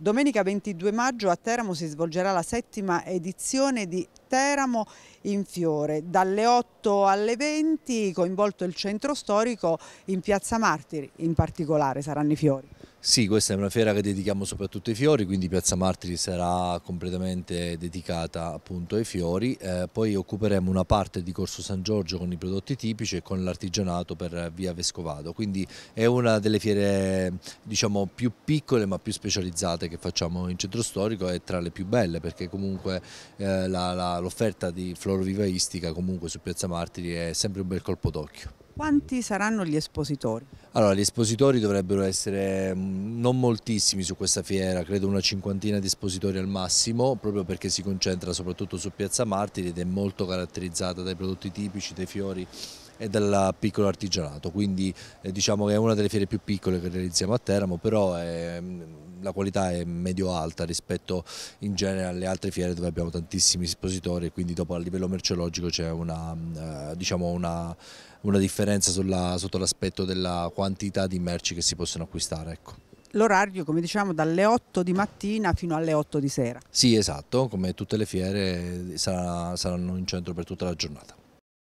Domenica 22 maggio a Teramo si svolgerà la 7ª edizione di Teramo in Fiore. Dalle 8 alle 20 coinvolto il centro storico, in Piazza Martiri in particolare saranno i fiori. Sì, questa è una fiera che dedichiamo soprattutto ai fiori, quindi Piazza Martiri sarà completamente dedicata appunto ai fiori. Poi occuperemo una parte di Corso San Giorgio con i prodotti tipici e con l'artigianato per via Vescovado. Quindi è una delle fiere diciamo più piccole ma più specializzate che facciamo in centro storico, è tra le più belle perché comunque l'offerta di florovivaistica comunque su Piazza Martiri è sempre un bel colpo d'occhio. Quanti saranno gli espositori? Allora, gli espositori dovrebbero essere non moltissimi su questa fiera, credo una cinquantina di espositori al massimo, proprio perché si concentra soprattutto su Piazza Martiri ed è molto caratterizzata dai prodotti tipici, dai fiori e dal piccolo artigianato, quindi diciamo che è una delle fiere più piccole che realizziamo a Teramo, però la qualità è medio-alta rispetto in genere alle altre fiere dove abbiamo tantissimi espositori e quindi dopo a livello merceologico c'è una differenza sotto l'aspetto della quantità di merci che si possono acquistare. Ecco. L'orario, come diciamo, dalle 8 di mattina fino alle 8 di sera. Sì, esatto, come tutte le fiere saranno in centro per tutta la giornata.